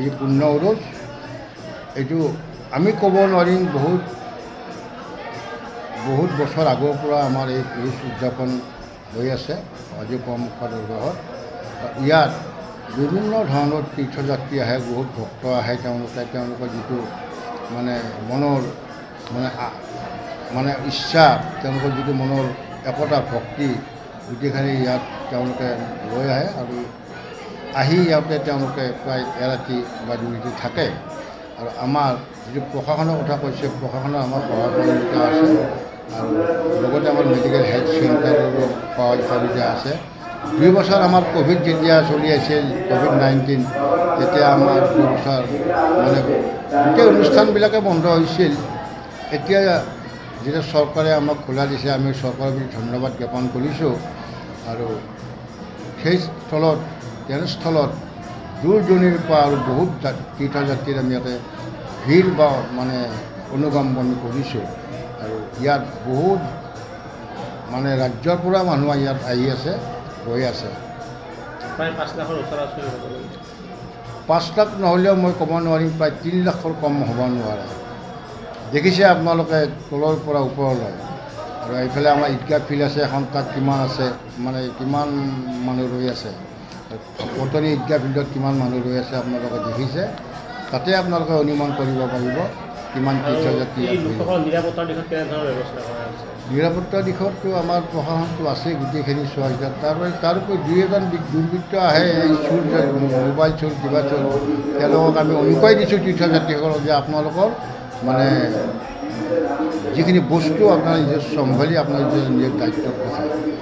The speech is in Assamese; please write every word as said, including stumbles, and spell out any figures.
আজি পূৰ্ণ উৰস এইটো আমি কব নোৱাৰিম বহুত বহুত বছৰ আগৰ পৰা আমাৰ এই পুলিচ উদযাপন হৈ আছে আজি কম খৰগৰ ইয়াত বিভিন্ন ধৰণৰ তীৰ্থযাত্ৰী আহে বহুত ভক্ত আহে তেওঁলোকে তেওঁলোকৰ যিটো মানে মনৰ মানে মানে ইচ্ছা তেওঁলোকৰ যিটো মনৰ একতা ভক্তি গুটিখানি ইয়াত তেওঁলোকে লৈ আহে আৰু আহি ইয়াতে তেওঁলোকে প্ৰায় এৰাতি বা দুইটি থাকে আৰু আমাৰ যিটো প্ৰশাসনৰ কথা কৈছে প্ৰশাসনৰ আমাৰ সহায়তা আছে আৰু লগতে আমাৰ মেডিকেল হেল্থ চেণ্টাৰৰো সহায়তা আছে দুই বছৰ আমাৰ কোভিড যেতিয়া চলি আছিল কোভিড নাইনটিন তেতিয়া আমাৰ দুই বছৰ মানে গোটেই অনুষ্ঠানবিলাকে বন্ধ হৈছিল এতিয়া যেতিয়া চৰকাৰে আমাক খোলা দিছে আমি চৰকাৰক ধন্যবাদ জ্ঞাপন কৰিছোঁ আৰু সেই স্থলত তেনেস্থলত দূৰজনীৰ পৰা আৰু বহুত তীৰ্থযাত্ৰীৰ আমি ইয়াতে ভিৰ বা মানে অনুগমন কৰিছোঁ আৰু ইয়াত বহুত মানে ৰাজ্যৰ পৰা মানুহ ইয়াত আহি আছে গৈ আছে প্ৰায় পাঁচ লাখৰ ওচৰাচৰি হ'ব পাঁচ লাখ নহ'লেও মই ক'ব নোৱাৰিম প্ৰায় তিনি লাখৰ কম হ'ব নোৱাৰে দেখিছে আপোনালোকে তলৰ পৰা ওপৰলৈ আৰু এইফালে আমাৰ ঈদগাহ ফিল্ড আছে এখন তাত কিমান আছে মানে কিমান মানুহ ৰৈ আছে বৰ্তমান ঈদগাহ ফিল্ডত কিমান মানুহ ৰৈ আছে আপোনালোকে দেখিছে তাতে আপোনালোকে অনুমান কৰিব পাৰিব কিমান তীৰ্থযাত্ৰী নিৰাপত্তাৰ দিশততো আমাৰ প্ৰশাসনটো আছে গোটেইখিনি চোৱা যায় তাৰপৰা তাৰোপৰি দুই এজন দুৰ্বৃত্ত আহে এই চোৰ মোবাইল চোৰ কিবা চোৰ তেওঁলোকক আমি অনুকাই দিছোঁ তীৰ্থযাত্ৰীসকলক যে আপোনালোকৰ মানে যিখিনি বস্তু আপোনাৰ নিজৰ চম্ভালি আপোনাৰ নিজৰ নিজৰ দায়িত্ব কথা